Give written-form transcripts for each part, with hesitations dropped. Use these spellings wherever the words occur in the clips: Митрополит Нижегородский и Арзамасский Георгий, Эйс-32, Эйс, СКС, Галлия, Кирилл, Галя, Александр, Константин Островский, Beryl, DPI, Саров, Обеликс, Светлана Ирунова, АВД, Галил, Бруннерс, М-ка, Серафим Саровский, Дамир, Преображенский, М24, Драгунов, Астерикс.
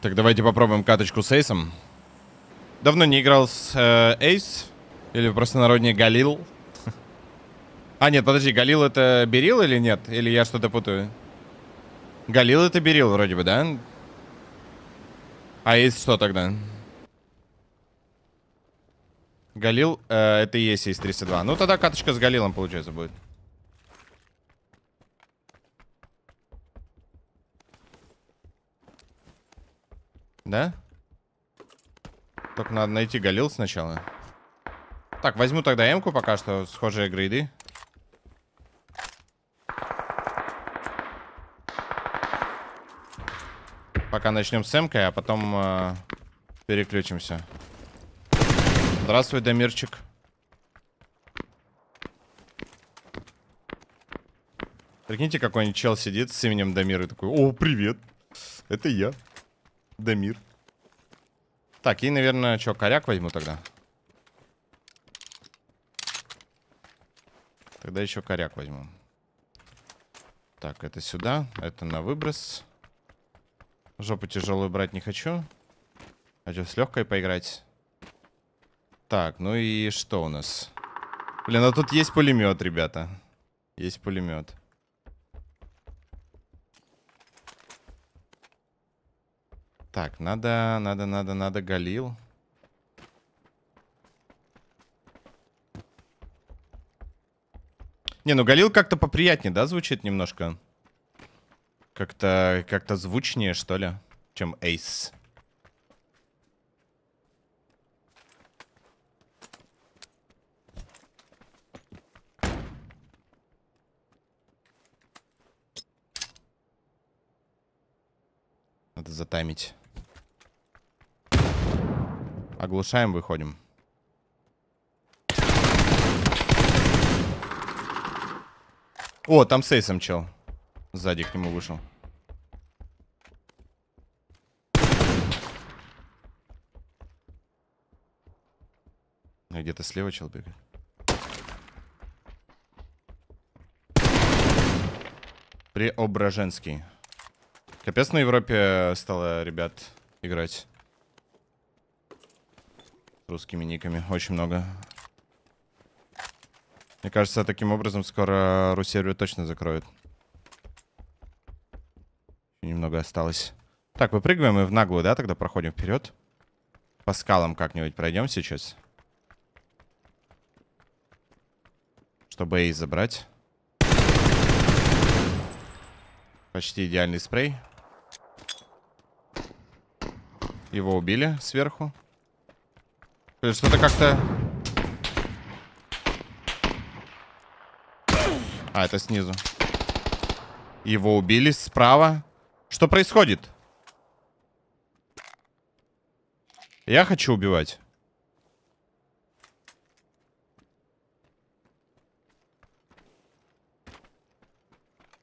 Так, давайте попробуем каточку с Эйсом. Давно не играл с Эйс. Или в простонародье Галил. А, нет, подожди, Галил это Beryl или нет? Или я что-то путаю? Галил это Beryl вроде бы, да? А Эйс что тогда? Галил, это и есть Эйс-32. Ну, тогда каточка с Галилом, получается, будет. Да? Только надо найти Галил сначала. Так, возьму тогда М-ку пока что, схожие грейды. Пока начнем с М-кой, а потом переключимся. Здравствуй, Дамирчик. Прикиньте, какой-нибудь чел сидит с именем Дамир и такой: о, привет, это я, Дамир. Так, и, наверное, что, коряк возьму тогда? Тогда еще коряк возьму. Так, это сюда, это на выброс. Жопу тяжелую брать не хочу. Хочу с легкой поиграть. Так, ну и что у нас? Блин, а тут есть пулемет, ребята. Есть пулемет. Так, надо Галил. Не, ну Галил как-то поприятнее, да, звучит немножко? Как-то звучнее, что ли, чем Эйс. Надо затаймить. Оглушаем, выходим. О, там с Эйсом чел. Сзади к нему вышел. А где-то слева чел бегает. Преображенский. Капец, на Европе стало, ребят, играть. С русскими никами. Очень много. Мне кажется, таким образом скоро Русервию точно закроют. Немного осталось. Так, выпрыгиваем и в наглую, да? Тогда проходим вперед. По скалам как-нибудь пройдем сейчас. Чтобы Эйс забрать. Почти идеальный спрей. Его убили сверху. Что-то как-то... А, это снизу. Его убили справа. Что происходит? Я хочу убивать.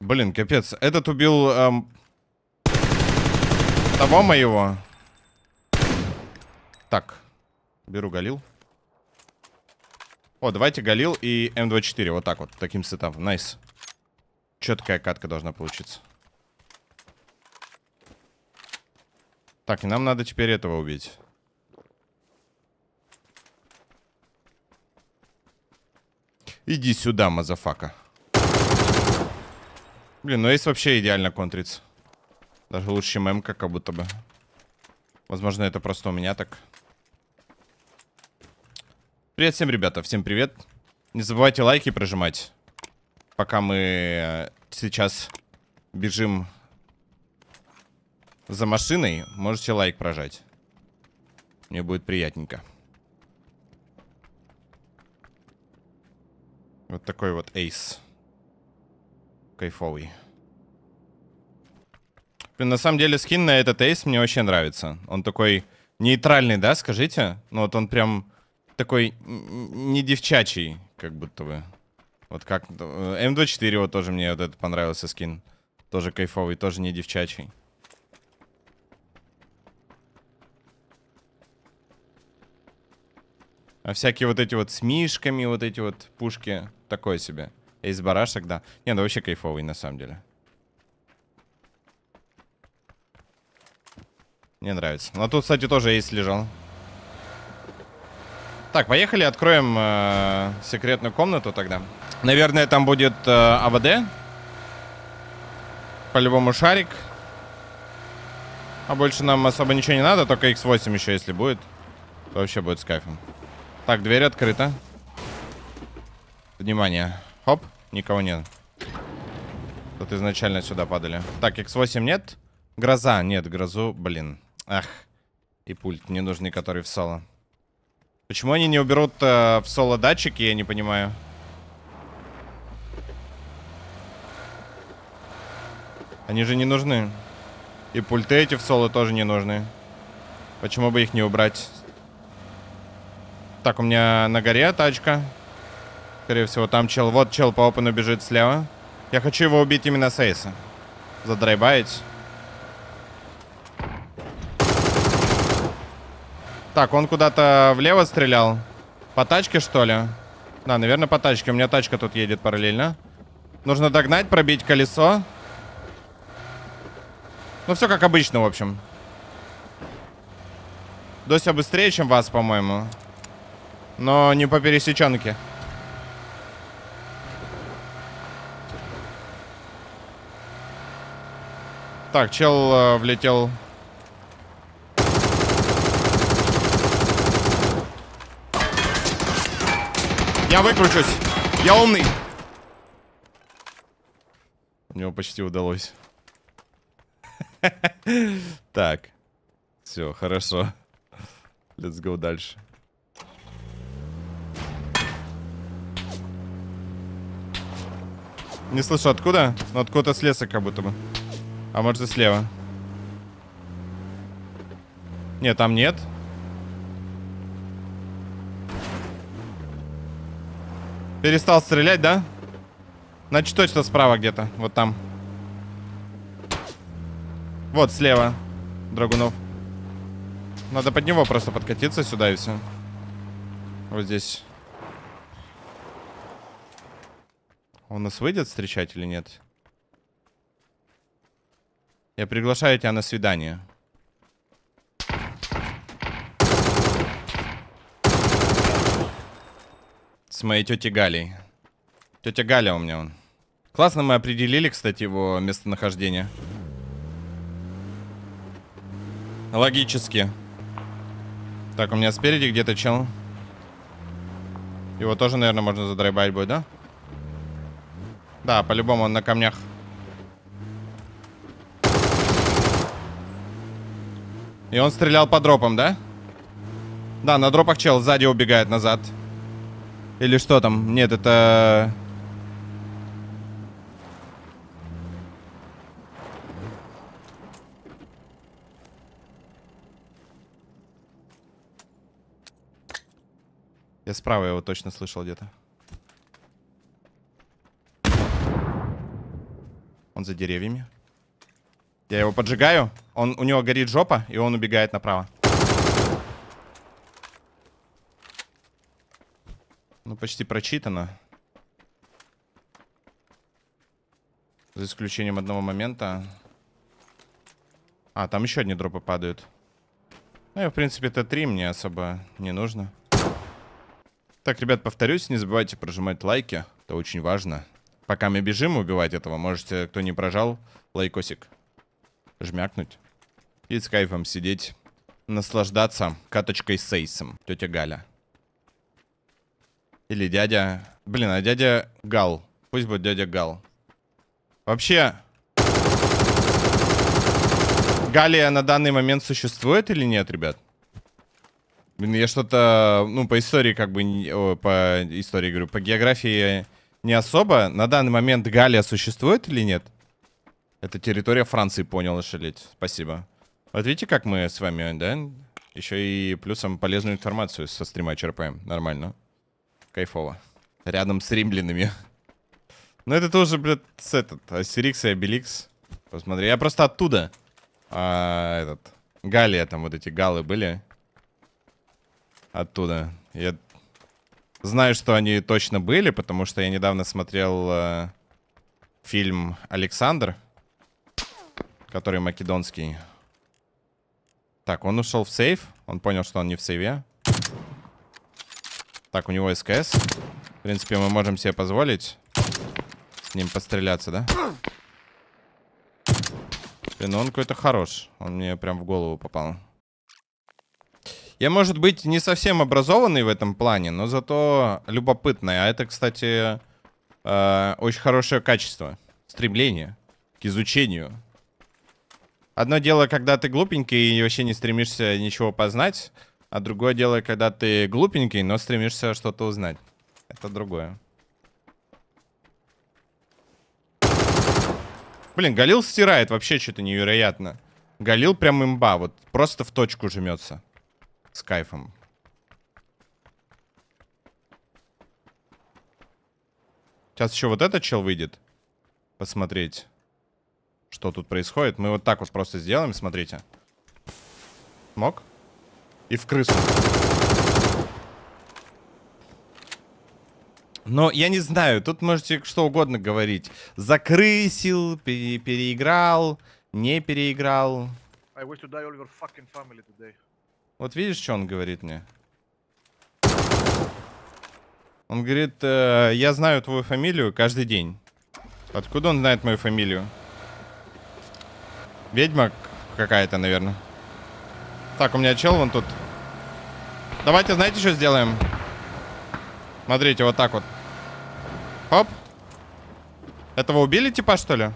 Блин, капец. Этот убил того моего. Так. Беру Галил. О, давайте Галил и М24. Вот так вот, таким сетапом. Найс. Четкая катка должна получиться. Так, и нам надо теперь этого убить. Иди сюда, мазафака. Блин, ну Эйс вообще идеально контрится. Даже лучше, чем М-ка, как будто бы. Возможно, это просто у меня так. Привет всем, ребята, всем привет. Не забывайте лайки прожимать. Пока мы сейчас бежим за машиной, можете лайк прожать. Мне будет приятненько. Вот такой вот Эйс. Кайфовый. Блин, на самом деле скин на этот Эйс мне вообще нравится. Он такой нейтральный, да, скажите? Ну вот он прям... Такой не девчачий, как будто бы. Вот как... М24 вот тоже мне вот этот понравился скин. Тоже кайфовый, тоже не девчачий. А всякие вот эти вот с мишками, вот эти вот пушки. Такое себе. Эйс барашек, да. Не, ну вообще кайфовый на самом деле. Мне нравится. Но тут, кстати, тоже Эйс лежал. Так, поехали, откроем секретную комнату тогда. Наверное, там будет АВД. По-любому шарик. А больше нам особо ничего не надо. Только X8 еще, если будет, то вообще будет с кайфом. Так, дверь открыта. Внимание. Хоп, никого нет. Тут изначально сюда падали. Так, X8 нет. Гроза. Нет, грозу, блин. Ах. И пульт ненужный, который в соло. Почему они не уберут в соло датчики, я не понимаю. Они же не нужны. И пульты эти в соло тоже не нужны. Почему бы их не убрать? Так, у меня на горе тачка. Скорее всего, там чел. Вот чел по опену бежит слева. Я хочу его убить именно с Эйса. Задрайбать. Так, он куда-то влево стрелял. По тачке, что ли? Да, наверное, по тачке. У меня тачка тут едет параллельно. Нужно догнать, пробить колесо. Ну, все как обычно, в общем. Дося быстрее, чем вас, по-моему. Но не по пересеченке. Так, чел влетел... Я выкручусь. Я умный. У него почти удалось. Так. Все, хорошо. Let's go дальше. Не слышу, откуда? Ну, откуда-то с леса как будто бы. А может и слева. Нет, там нет. Перестал стрелять, да? Значит, точно справа где-то. Вот там. Вот слева. Драгунов. Надо под него просто подкатиться сюда и все. Вот здесь. Он нас выйдет встречать или нет? Я приглашаю тебя на свидание. С моей тетей Галей. Тетя Галя у меня он. Классно мы определили, кстати, его местонахождение. Логически. Так, у меня спереди где-то чел. Его тоже, наверное, можно задрайбать будет, да? Да, по-любому он на камнях. И он стрелял по дропам, да? Да, на дропах чел сзади убегает назад. Или что там? Нет, это... Я справа его точно слышал где-то. Он за деревьями. Я его поджигаю. У него горит жопа, и он убегает направо. Ну, почти прочитано. За исключением одного момента. А, там еще одни дропы падают. Ну, и, в принципе, Т3 мне особо не нужно. Так, ребят, повторюсь, не забывайте прожимать лайки. Это очень важно. Пока мы бежим убивать этого, можете, кто не прожал, лайкосик жмякнуть. И с кайфом сидеть, наслаждаться каточкой с Эйсом. Тетя Галя. Или дядя... Блин, а дядя Гал. Пусть будет дядя Гал. Вообще... Галлия на данный момент существует или нет, ребят? Блин, я что-то... Ну, по истории как бы... по истории говорю, по географии не особо. На данный момент Галлия существует или нет? Это территория Франции, понял, ошалеть. Спасибо. Вот видите, как мы с вами, да? Еще и плюсом полезную информацию со стрима черпаем. Нормально. Кайфово. Рядом с римлянами. Ну это тоже, блядь, с этот, Астерикс и Обеликс. Посмотри, я просто оттуда. Галлия, там вот эти галы были. Оттуда. Я знаю, что они точно были, потому что я недавно смотрел фильм «Александр», который македонский. Так, он ушел в сейф. Он понял, что он не в сейве. Так, у него СКС. В принципе, мы можем себе позволить с ним постреляться, да? Блин, ну он какой-то хорош. Он мне прям в голову попал. Я, может быть, не совсем образованный в этом плане, но зато любопытный. А это, кстати, очень хорошее качество. Стремление к изучению. Одно дело, когда ты глупенький и вообще не стремишься ничего познать. А другое дело, когда ты глупенький, но стремишься что-то узнать. Это другое. Блин, Галил стирает вообще что-то невероятно. Галил прям имба. Вот просто в точку жмется. С кайфом. Сейчас еще вот этот чел выйдет. Посмотреть, что тут происходит. Мы вот так вот просто сделаем, смотрите. Мог. И в крысу. Но я не знаю, тут можете что угодно говорить. Закрысил, переиграл, не переиграл. Вот видишь, что он говорит мне? Он говорит, я знаю твою фамилию каждый день. Откуда он знает мою фамилию? Ведьма какая-то, наверное. Так, у меня чел вон тут. Давайте, знаете, что сделаем? Смотрите, вот так вот. Хоп. Этого убили типа, что ли?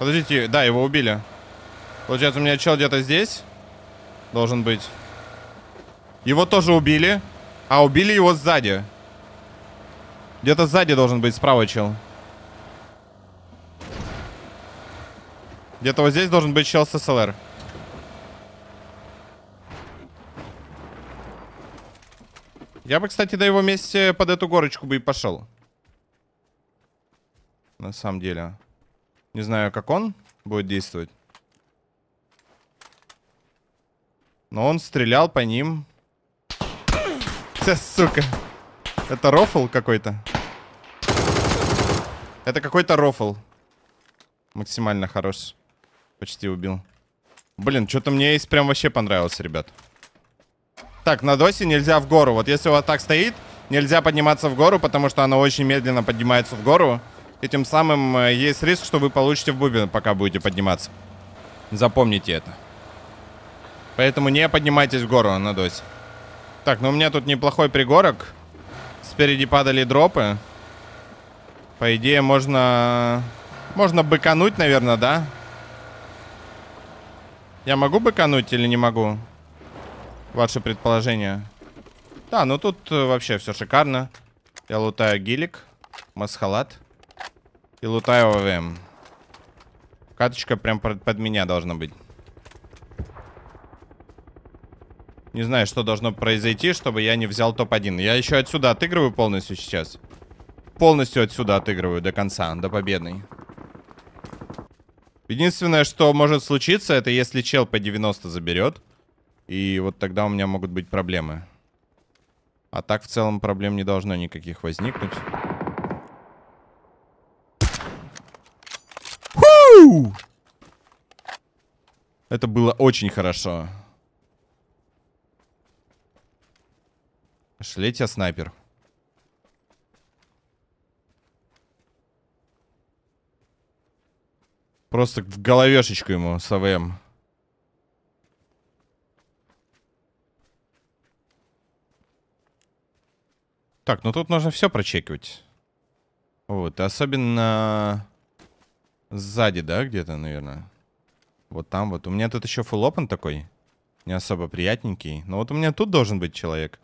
Подождите, да, его убили. Получается, у меня чел где-то здесь должен быть. Его тоже убили. А убили его сзади. Где-то сзади должен быть справа чел. Где-то вот здесь должен быть чел с СЛР. Я бы, кстати, на его месте под эту горочку бы и пошел. На самом деле. Не знаю, как он будет действовать. Но он стрелял по ним. Сука. Это рофл какой-то. Это какой-то рофл. Максимально хорош. Почти убил. Блин, что-то мне Эйс прям вообще понравился, ребят. Так, на досе нельзя в гору. Вот если у вас так стоит, нельзя подниматься в гору, потому что она очень медленно поднимается в гору. И тем самым есть риск, что вы получите в бубен, пока будете подниматься. Запомните это. Поэтому не поднимайтесь в гору на досе. Так, ну у меня тут неплохой пригорок. Спереди падали дропы. По идее, можно... Можно быкануть, наверное, да? Я могу быкануть или не могу? Ваше предположение. Да, ну тут вообще все шикарно. Я лутаю гилик, масхалат и лутаю ОВМ. Каточка прям под меня должна быть. Не знаю, что должно произойти, чтобы я не взял топ-1. Я еще отсюда отыгрываю полностью сейчас. Полностью отсюда отыгрываю до конца, до победной. Единственное, что может случиться, это если чел по 90 заберет. И вот тогда у меня могут быть проблемы. А так, в целом, проблем не должно никаких возникнуть. Фу! Это было очень хорошо. Пошли тебя, снайпер. Просто в головешечку ему с АВМ. Так, ну тут нужно все прочекивать. Вот, особенно сзади, да, где-то, наверное. Вот там вот. У меня тут еще фулл опен такой. Не особо приятненький. Но вот у меня тут должен быть человек.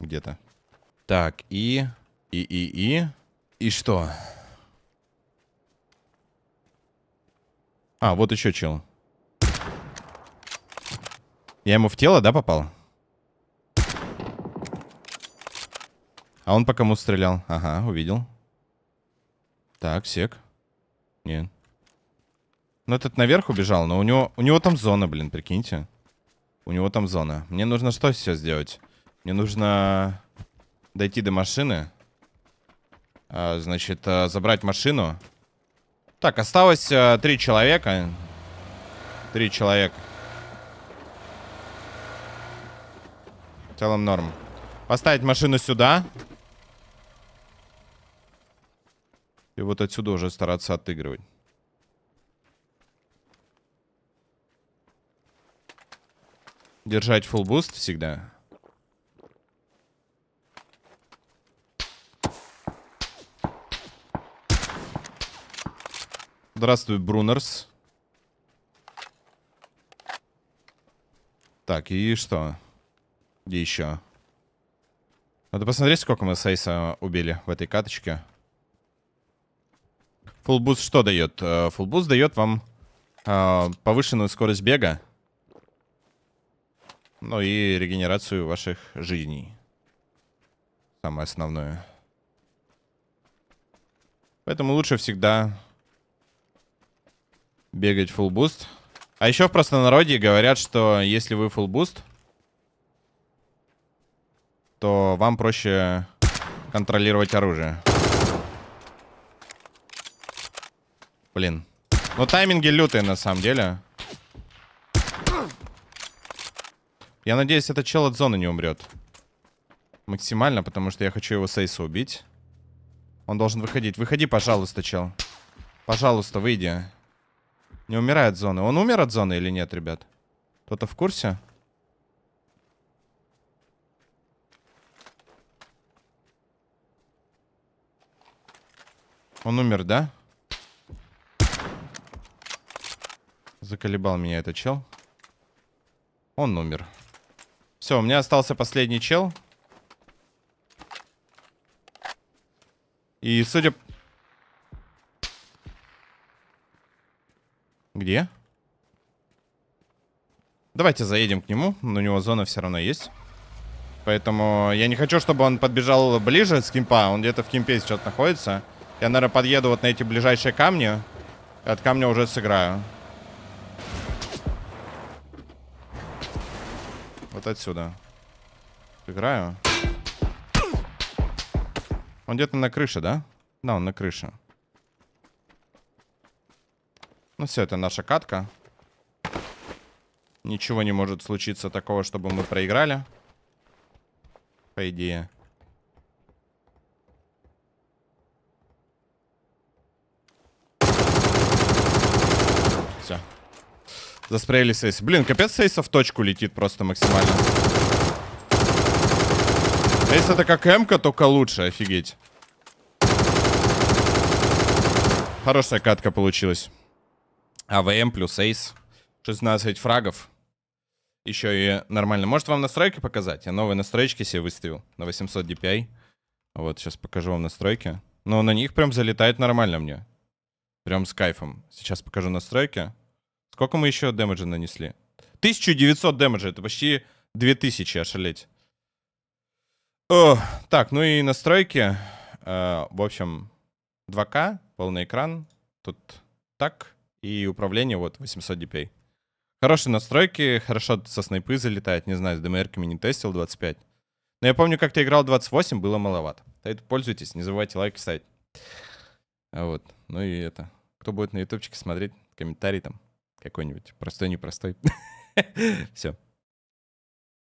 Где-то. Так, и что? А, вот еще чел. Я ему в тело, да, попал? А он по кому стрелял? Ага, увидел. Так, сек. Нет. Ну, этот наверх убежал, но у него там зона, блин, прикиньте. У него там зона. Мне нужно что сейчас сделать? Мне нужно дойти до машины. Значит, забрать машину. Так, осталось 3 человека. Три человека. В целом норм. Поставить машину сюда. И вот отсюда уже стараться отыгрывать. Держать full boost всегда. Здравствуй, Бруннерс. Так, и что? Где еще? Надо посмотреть, сколько мы с Эйса убили в этой каточке. Full boost что дает? Full boost дает вам повышенную скорость бега. Ну и регенерацию ваших жизней. Самое основное. Поэтому лучше всегда бегать full boost. А еще в простонародье говорят, что если вы full boost, то вам проще контролировать оружие. Блин. Ну тайминги лютые на самом деле. Я надеюсь, этот чел от зоны не умрет. Максимально, потому что я хочу его с Эйса убить. Он должен выходить. Выходи, пожалуйста, чел. Пожалуйста, выйди. Не умирай от зоны. Он умер от зоны или нет, ребят? Кто-то в курсе? Он умер, да? Заколебал меня этот чел. Он умер. Все, у меня остался последний чел. И судя... Где? Давайте заедем к нему. Но у него зона все равно есть. Поэтому я не хочу, чтобы он подбежал ближе с кемпа. Он где-то в кемпе сейчас находится. Я, наверное, подъеду вот на эти ближайшие камни. От камня уже сыграю. Вот отсюда. Играю. Он где-то на крыше, да? Да, он на крыше. Ну все, это наша катка. Ничего не может случиться такого, чтобы мы проиграли. По идее. Все. Заспреяли сейс. Блин, капец, Эйса в точку летит просто максимально. Эйс это как М-ка, только лучше, офигеть. Хорошая катка получилась. АВМ плюс Эйс. 16 фрагов. Еще и нормально. Может вам настройки показать? Я новые настройки себе выставил на 800 DPI. Вот, сейчас покажу вам настройки. Но на них прям залетает нормально мне. Прям с кайфом. Сейчас покажу настройки. Сколько мы еще дэмэджа нанесли? 1900 дэмэджа. Это почти 2000, ошалеть. О, так, ну и настройки. В общем, 2К, полный экран. Тут так. И управление вот 800 DPI. Хорошие настройки. Хорошо со снайпы залетает. Не знаю, с ДМРками не тестил 25. Но я помню, как-то играл 28, было маловато. Поэтому пользуйтесь. Не забывайте лайки ставить. Вот. Ну и это. Кто будет на ютубчике смотреть, комментарий там. Какой-нибудь простой-непростой. Все.